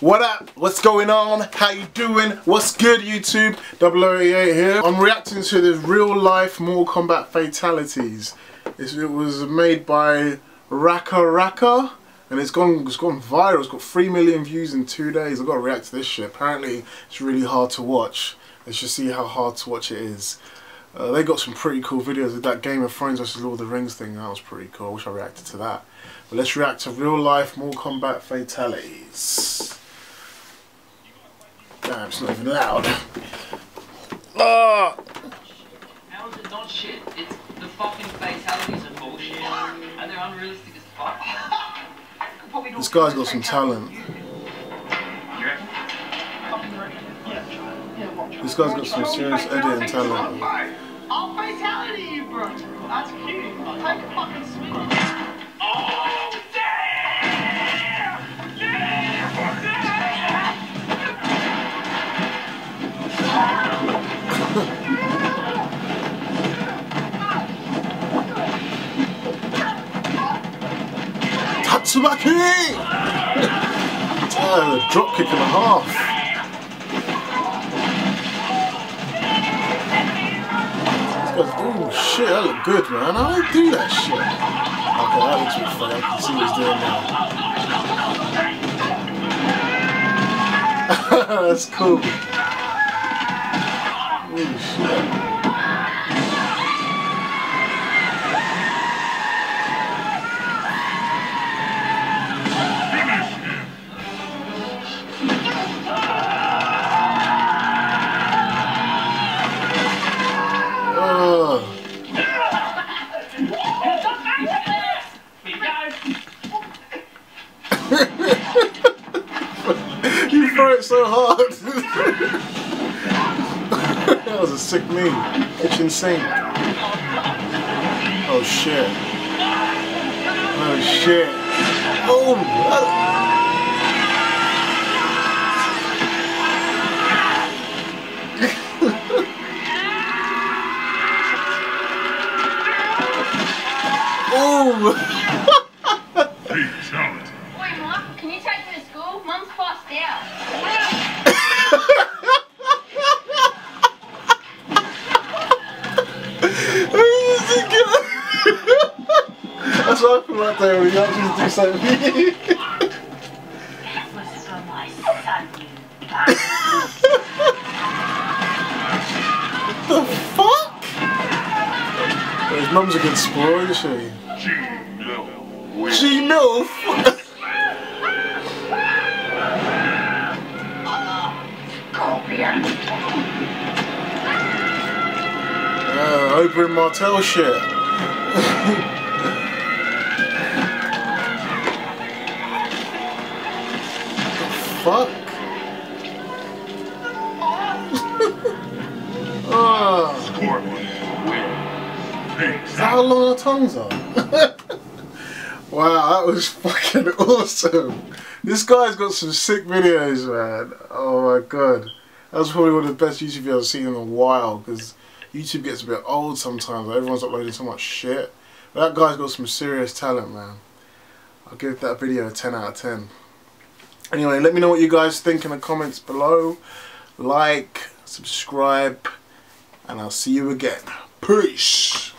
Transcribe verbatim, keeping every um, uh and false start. What up? What's going on? How you doing? What's good, YouTube? double O eighty-eight here. I'm reacting to the real-life Mortal Kombat fatalities. It's, it was made by RackaRacka, and it's gone, it's gone viral. It's got three million views in two days. I've got to react to this shit. Apparently, it's really hard to watch. Let's just see how hard to watch it is. Uh, they got some pretty cool videos of that Game of Thrones versus Lord of the Rings thing. That was pretty cool. I wish I reacted to that. But let's react to real-life Mortal Kombat fatalities. Damn, it's not even loud. Ah! How is it not shit? It's the fucking fatalities are bullshit and they're unrealistic as fuck. This guy's got some talent. This guy's got some serious editing talent. I'll fatality you, bro. That's cute. Take a fucking swing. Oh, damn! Damn! Damn! Tatsumaki! Oh, drop kick and a half. Oh shit, that looked good, man. I don't do that shit. Okay, that looks really funny. I can see what he's doing now. That's cool. Holy shit. Oh. You throw it so hard. That was a sick meme. Kitchen sink. Oh shit. Oh shit. Oh. Oh. Oi, Mom, can you take me to school? Mum's passed out. That's what I feel like there when you actually do something. That was for my son, you bastard. What the fuck? Well, his mum's a good spoiler, isn't she? G-milf. G-milf? Uh, Oberyn Martell shit. Fuck. Oh. Is that how long our tongues are? Wow, that was fucking awesome. This guy's got some sick videos, man. Oh my god. That was probably one of the best YouTube videos I've seen in a while, because YouTube gets a bit old sometimes. Like everyone's uploading so much shit. But that guy's got some serious talent, man. I'll give that video a ten out of ten. Anyway, let me know what you guys think in the comments below. Like, subscribe, and I'll see you again. Peace!